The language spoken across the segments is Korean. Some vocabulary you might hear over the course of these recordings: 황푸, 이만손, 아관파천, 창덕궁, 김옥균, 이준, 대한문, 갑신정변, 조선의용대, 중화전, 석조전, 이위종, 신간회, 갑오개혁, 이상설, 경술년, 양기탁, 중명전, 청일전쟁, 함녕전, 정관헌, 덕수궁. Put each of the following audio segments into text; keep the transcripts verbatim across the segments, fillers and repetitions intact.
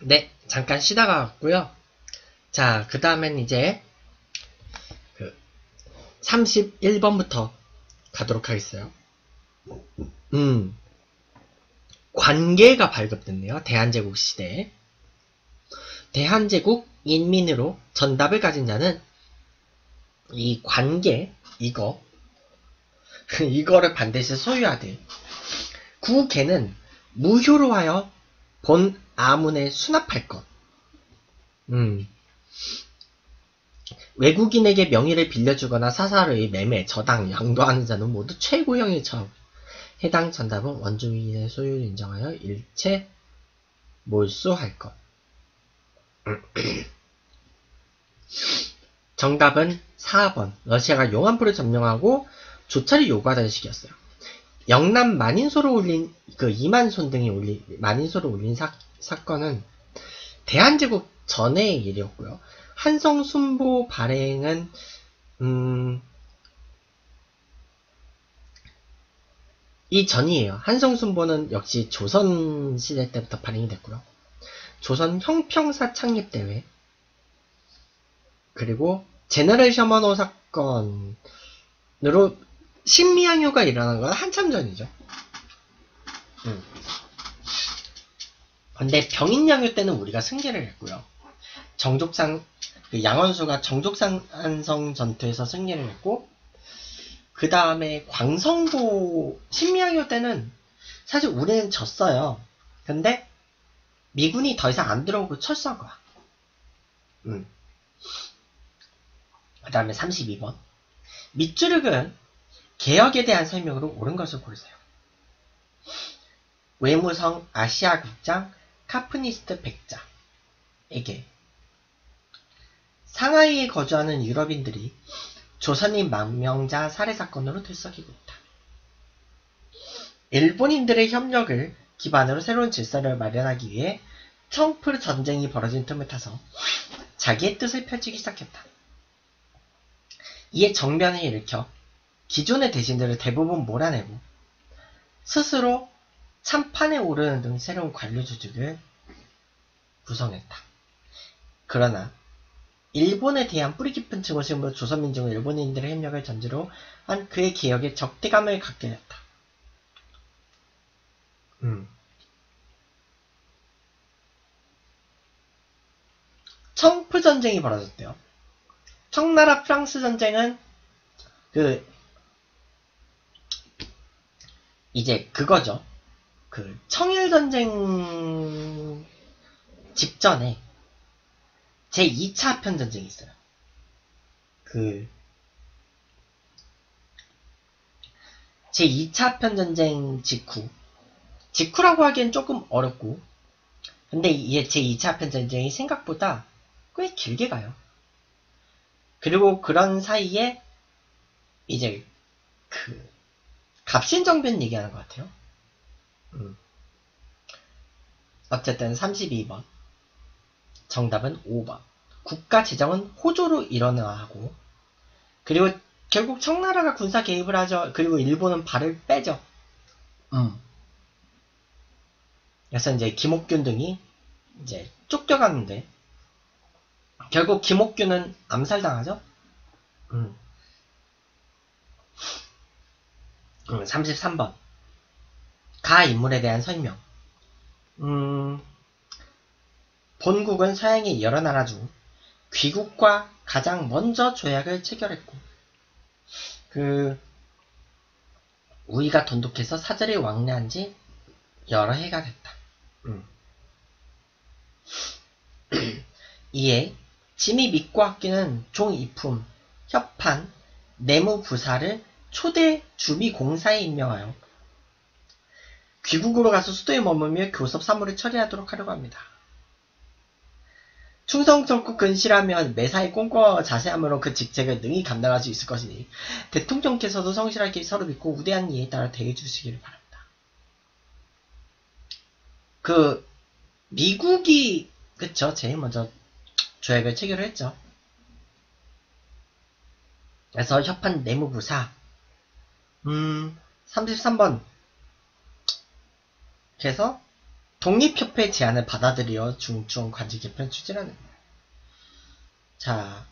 네, 잠깐 쉬다가 왔고요. 자, 그 다음엔 이제 그 삼십일 번부터 가도록 하겠어요. 음, 관계가 발급됐네요. 대한제국 시대에. 대한제국 인민으로 전답을 가진 자는 이 관계, 이거, 이거를 반드시 소유하되, 구개는 무효로 하여 본 아문에 수납할 것. 음. 외국인에게 명의를 빌려주거나 사사로이 매매, 저당, 양도하는 자는 모두 최고형에 처하고, 해당 전답은 원주민의 소유를 인정하여 일체 몰수할 것. 정답은 사 번. 러시아가 용안포를 점령하고 조차를 요구하던 시기였어요. 영남 만인소를 올린 그 이만손 등이 올린 만인소를 올린 사, 사건은 대한제국 전의 일이었고요. 한성 순보 발행은 음, 이 전이에요. 한성 순보는 역시 조선 시대 때부터 발행이 됐고요. 조선 형평사 창립 대회, 그리고 제너럴 셔먼호 사건으로 신미양요가 일어난 건 한참 전이죠. 음. 근데 병인양요 때는 우리가 승리를 했고요. 정족상, 그 양원수가 정족상 한성 전투에서 승리를 했고, 그 다음에 광성고, 신미양요 때는 사실 우리는 졌어요. 근데 미군이 더 이상 안 들어오고 철수한 거야. 음. 그 다음에 삼십이 번. 밑줄은 개혁에 대한 설명으로 옳은 것을 고르세요. 외무성 아시아 국장 카프니스트 백자에게 상하이에 거주하는 유럽인들이 조선인 망명자 살해 사건으로 들썩이고 있다. 일본인들의 협력을 기반으로 새로운 질서를 마련하기 위해 청프 전쟁이 벌어진 틈을 타서 자기의 뜻을 펼치기 시작했다. 이에 정변을 일으켜 기존의 대신들을 대부분 몰아내고 스스로 참판에 오르는 등 새로운 관료 조직을 구성했다. 그러나 일본에 대한 뿌리 깊은 증오심으로 조선민중은 일본인들의 협력을 전제로 한 그의 개혁에 적대감을 갖게 됐다. 음. 청프 전쟁이 벌어졌대요. 청나라 프랑스 전쟁은 그 이제 그거죠. 그 청일전쟁 직전에 제이 차 아편전쟁이 있어요. 그 제이 차 아편전쟁 직후 직후라고 하기엔 조금 어렵고, 근데 이게 제이 차 아편전쟁이 생각보다 꽤 길게 가요. 그리고 그런 사이에 이제 그 갑신정변 얘기하는 것 같아요. 음. 어쨌든 삼십이 번 정답은 오 번. 국가 재정은 호조로 일원화하고, 그리고 결국 청나라가 군사 개입을 하죠. 그리고 일본은 발을 빼죠. 음. 그래서 이제 김옥균 등이 이제 쫓겨가는데 결국 김옥균은 암살당하죠. 음. 삼십삼 번. 가 인물에 대한 설명. 음, 본국은 서양의 여러 나라 중 귀국과 가장 먼저 조약을 체결했고, 그 우의가 돈독해서 사절이 왕래한 지 여러 해가 됐다. 음. 이에 짐이 믿고 아끼는 종이품, 협판, 내무부사를 초대 주미공사에 임명하여 귀국으로 가서 수도에 머물며 교섭 사무를 처리하도록 하려고 합니다. 충성 적극 근실하면 매사에 꼼꼼하고 자세함으로 그 직책을 능히 감당할 수 있을 것이니 대통령께서도 성실하게 서로 믿고 우대한 이에 따라 대해 주시기를 바랍니다. 그 미국이 그쵸 제일 먼저 조약을 체결을 했죠. 그래서 협판 내무부사. 음, 삼십삼 번. 그래서 독립협회 제안을 받아들여 중청 관직 개편 추진하는 거예요. 자,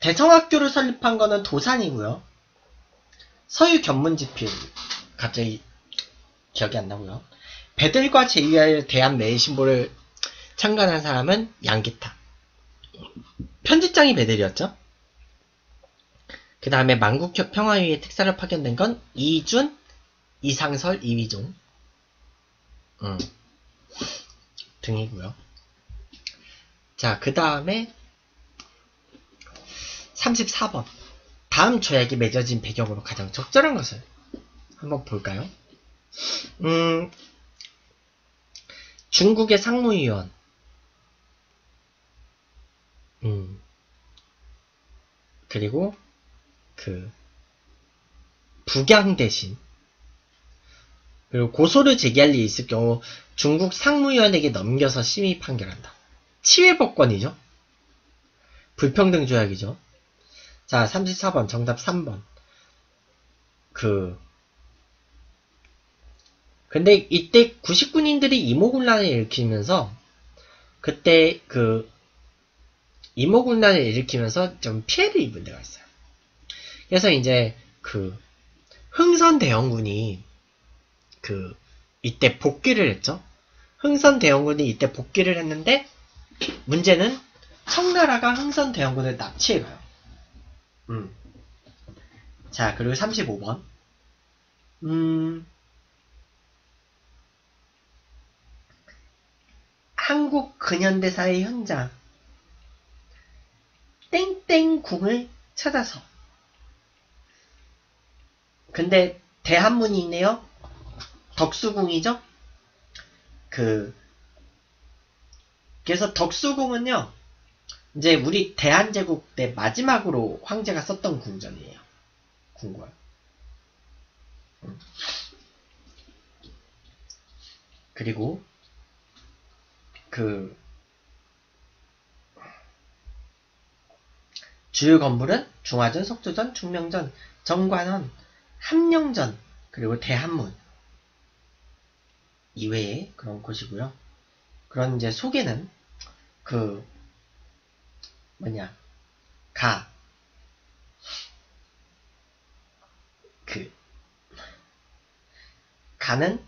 대성학교를 설립한 거는 도산이고요. 서유 견문집필 갑자기 기억이 안 나고요. 베들과 제이와에 대한 매일신보를 창간한 사람은 양기탁. 편집장이 베들이었죠. 그 다음에 만국협 평화위에 특사를 파견된 건 이준, 이상설, 이위종 음. 등이고요. 자, 그 다음에 삼십사 번. 다음 조약이 맺어진 배경으로 가장 적절한 것을 한번 볼까요? 음, 중국의 상무위원 음, 그리고 그 북양 대신 그리고 고소를 제기할 일이 있을 경우 중국 상무위원에게 넘겨서 심의 판결한다. 치외법권이죠. 불평등 조약이죠. 자, 삼십사 번 정답 삼 번. 그 근데 이때 구십군인들이 이모군란을 일으키면서 그때 그 이모군란을 일으키면서 좀 피해를 입은 데가 있어요. 그래서 이제 그 흥선대원군이 그 이때 복귀를 했죠. 흥선대원군이 이때 복귀를 했는데 문제는 청나라가 흥선대원군을 납치해가요. 음. 자, 그리고 삼십오 번. 음. 한국 근현대사의 현장 땡땡궁을 찾아서. 근데 대한문이 있네요. 덕수궁이죠. 그 그래서 덕수궁은요 이제 우리 대한제국 때 마지막으로 황제가 썼던 궁전이에요. 궁궐. 그리고 그 주요 건물은 중화전, 석조전, 중명전, 정관헌, 함녕전, 그리고 대한문 이외에 그런 곳이고요. 그런 이제 소개는 그 뭐냐 가 그 가는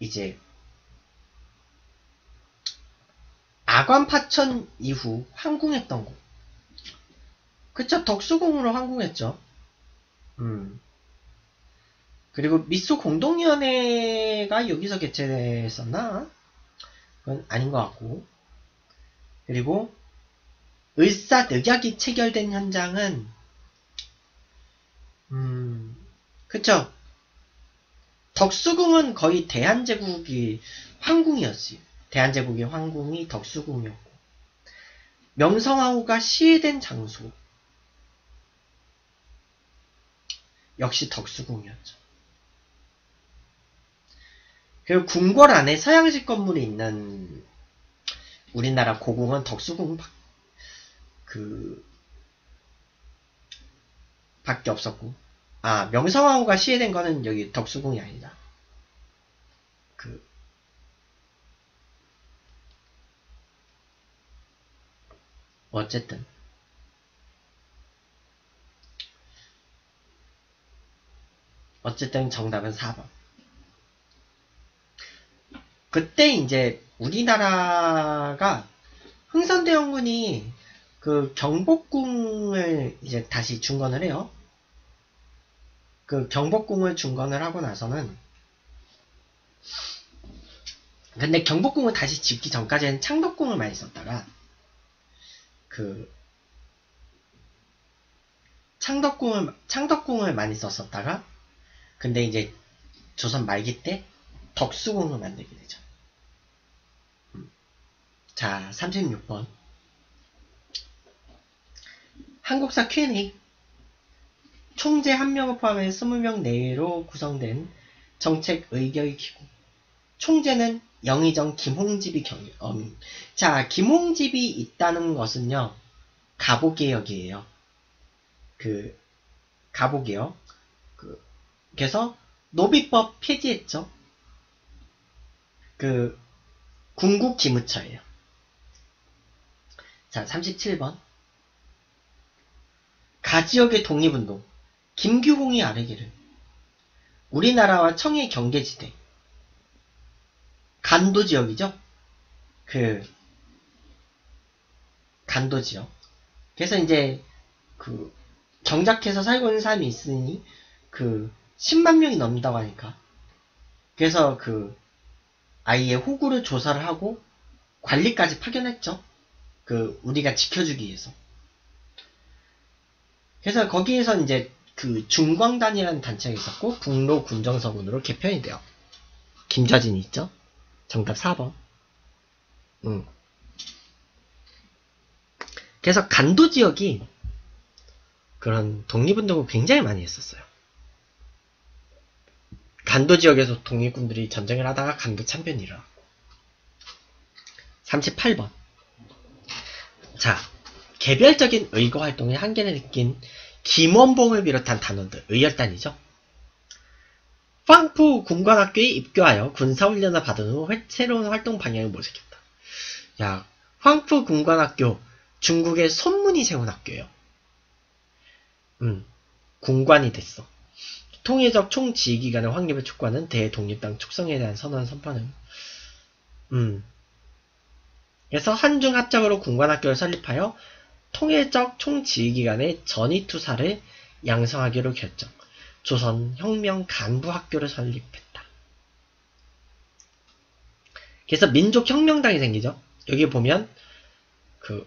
이제 아관파천 이후 환궁했던 곳. 그쵸, 덕수궁으로 환궁했죠. 음. 그리고 미소 공동위원회가 여기서 개최됐었나? 그건 아닌 것 같고. 그리고 을사늑약이 체결된 현장은 음. 그쵸, 덕수궁은 거의 대한제국이 환궁이었지. 대한제국의 황궁이 덕수궁이었고, 명성황후가 시해된 장소 역시 덕수궁이었죠. 그리고 궁궐 안에 서양식 건물이 있는 우리나라 고궁은 덕수궁 밖, 그 밖에 없었고, 아 명성황후가 시해된 거는 여기 덕수궁이 아니다. 그 어쨌든 어쨌든 정답은 사 번. 그때 이제 우리나라가 흥선대원군이 그 경복궁을 이제 다시 중건을 해요. 그 경복궁을 중건을 하고 나서는 근데 경복궁을 다시 짓기 전까지는 창덕궁을 많이 썼다가 그 창덕궁을 창덕궁을 많이 썼었다가 근데 이제 조선 말기 때 덕수궁을 만들게 되죠. 자, 삼십육 번 한국사 큐 앤 에이. 총재 한 명을 포함해 이십 명 내외로 구성된 정책 의결 기구. 총재는 영의정 김홍집이 경유. 음. 자, 김홍집이 있다는 것은요 갑오개혁이에요. 그 갑오개혁. 그, 그래서 노비법 폐지했죠. 그 군국기무처예요. 자, 삼십칠 번. 가지역의 독립운동. 김규공이 아뢰기를 우리나라와 청해 경계지대, 간도지역이죠. 그 간도지역. 그래서 이제 그 경작해서 살고 있는 사람이 있으니 그 십만 명이 넘는다고 하니까, 그래서 그 아예 호구를 조사를 하고 관리까지 파견했죠. 그 우리가 지켜주기 위해서. 그래서 거기에서 이제 그 중광단이라는 단체가 있었고 북로군정서군으로 개편이 돼요. 김좌진이 있죠. 정답 사 번. 음. 그래서 간도지역이 그런 독립운동을 굉장히 많이 했었어요. 간도지역에서 독립군들이 전쟁을 하다가 간도참변이 일어났고. 삼십팔 번. 자, 개별적인 의거활동에 한계를 느낀 김원봉을 비롯한 단원들, 의열단이죠. 황푸 군관학교에 입교하여 군사훈련을 받은 후 새로운 활동 방향을 모색했다. 야, 황푸 군관학교, 중국의 손문이 세운 학교예요. 음, 군관이 됐어. 통일적 총지휘기관의 확립을 촉구하는 대독립당 축성에 대한 선언 선포는, 음, 그래서 한중 합작으로 군관학교를 설립하여 통일적 총지휘기관의 전위투사를 양성하기로 결정. 조선혁명 간부학교를 설립했다. 그래서 민족혁명당이 생기죠. 여기 보면 그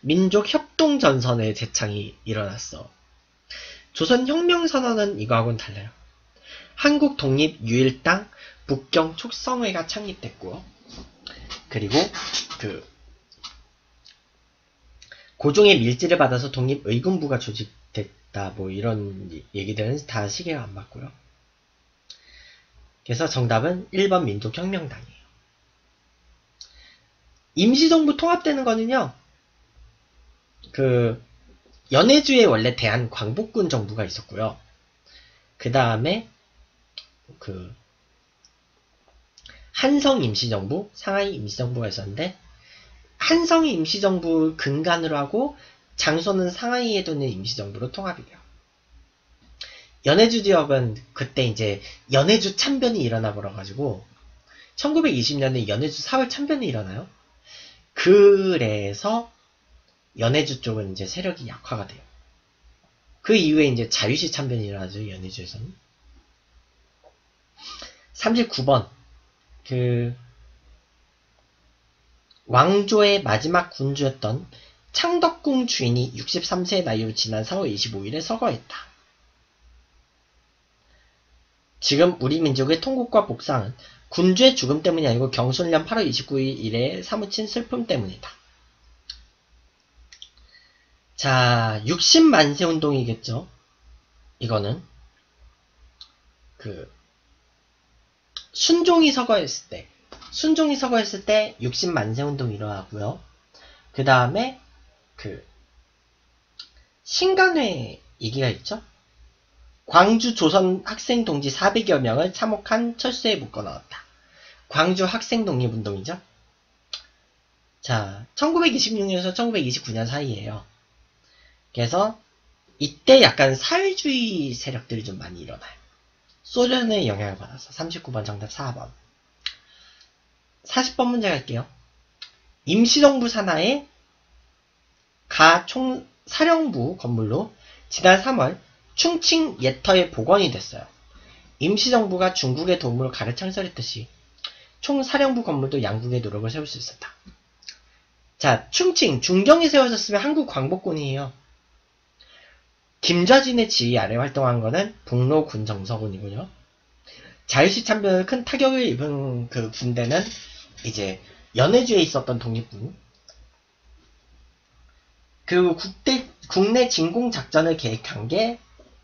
민족협동전선의 재창이 일어났어. 조선혁명선언은 이거하고는 달라요. 한국독립유일당, 북경촉성회가 창립됐고, 그리고 그 고종의 밀지를 받아서 독립의군부가 조직됐다, 뭐 이런 얘기들은 다 시계가 안 맞고요. 그래서 정답은 일 번 민족혁명당이에요. 임시정부 통합되는 거는요, 그 연해주에 원래 대한광복군 정부가 있었고요. 그 다음에 그 한성임시정부, 상하이 임시정부가 있었는데, 한성이 임시정부 근간으로 하고 장소는 상하이에 두는 임시정부로 통합이 돼요. 연해주 지역은 그때 이제 연해주 참변이 일어나 버려가지고 천구백이십 년에 연해주 사월 참변이 일어나요. 그래서 연해주 쪽은 이제 세력이 약화가 돼요. 그 이후에 이제 자유시 참변이 일어나죠, 연해주에서는. 삼십구 번. 그 왕조의 마지막 군주였던 창덕궁 주인이 육십삼 세의 나이로 지난 사월 이십오일에 서거했다. 지금 우리 민족의 통곡과 복상은 군주의 죽음 때문이 아니고 경술년 팔월 이십구일에 사무친 슬픔 때문이다. 자, 육십만 세 운동이겠죠. 이거는 그 순종이 서거했을 때, 순종이 서거했을 때 육십만 세 운동이 일어나고요. 그 다음에 그 신간회 얘기가 있죠. 광주 조선 학생 동지 사백여 명을 참혹한 철수에 묶어 넣었다. 광주 학생 독립운동이죠. 자, 천구백이십육 년에서 천구백이십구 년 사이에요. 그래서 이때 약간 사회주의 세력들이 좀 많이 일어나요. 소련의 영향을 받아서. 삼십구 번 정답 사 번. 사십 번 문제 갈게요. 임시정부 산하의 가총 사령부 건물로 지난 삼월 충칭 예터에 복원이 됐어요. 임시정부가 중국의 도움으로 가를 창설했듯이 총사령부 건물도 양국의 노력을 세울 수 있었다. 자, 충칭, 중경이 세워졌으면 한국 광복군이에요. 김좌진의 지휘 아래 활동한 거는 북로군 정서군이군요. 자유시 참변을 큰 타격을 입은 그 군대는 이제 연해주에 있었던 독립군. 그리고 국대, 국내 진공작전을 계획한 게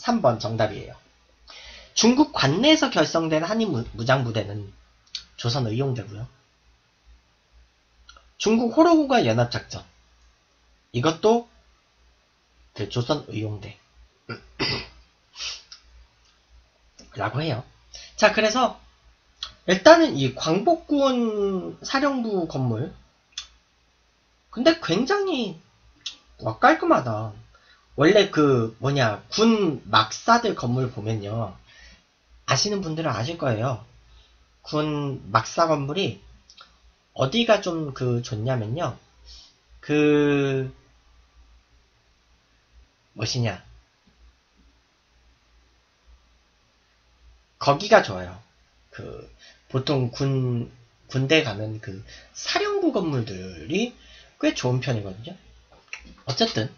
삼 번 정답이에요. 중국 관내에서 결성된 한인 무장부대는 조선의용대고요. 중국 호로구가 연합작전, 이것도 그 조선의용대 라고 해요. 자, 그래서 일단은 이 광복군 사령부 건물, 근데 굉장히 와, 깔끔하다. 원래 그 뭐냐 군 막사들 건물 보면요, 아시는 분들은 아실 거예요. 군 막사 건물이 어디가 좀 그 좋냐면요, 그 뭐시냐 거기가 좋아요. 그 보통 군 군대 가면 그 사령부 건물들이 꽤 좋은 편이거든요. 어쨌든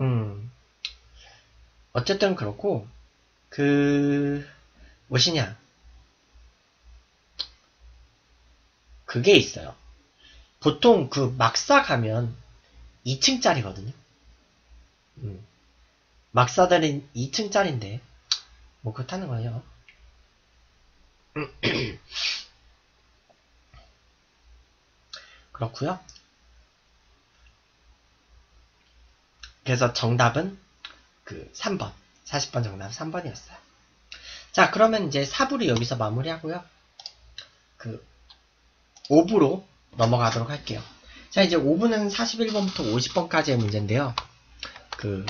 음 어쨌든 그렇고 그 무엇이냐 그게 있어요. 보통 그 막사 가면 이 층짜리거든요. 음 막사들은 이 층짜리인데 뭐 그렇다는 거예요. 그렇구요. 그래서 정답은 그 삼 번, 사십 번 정답은 삼 번이었어요. 자, 그러면 이제 사 부를 여기서 마무리하고요, 그 오 부로 넘어가도록 할게요. 자, 이제 오 부는 사십일 번부터 오십 번까지의 문제인데요. 그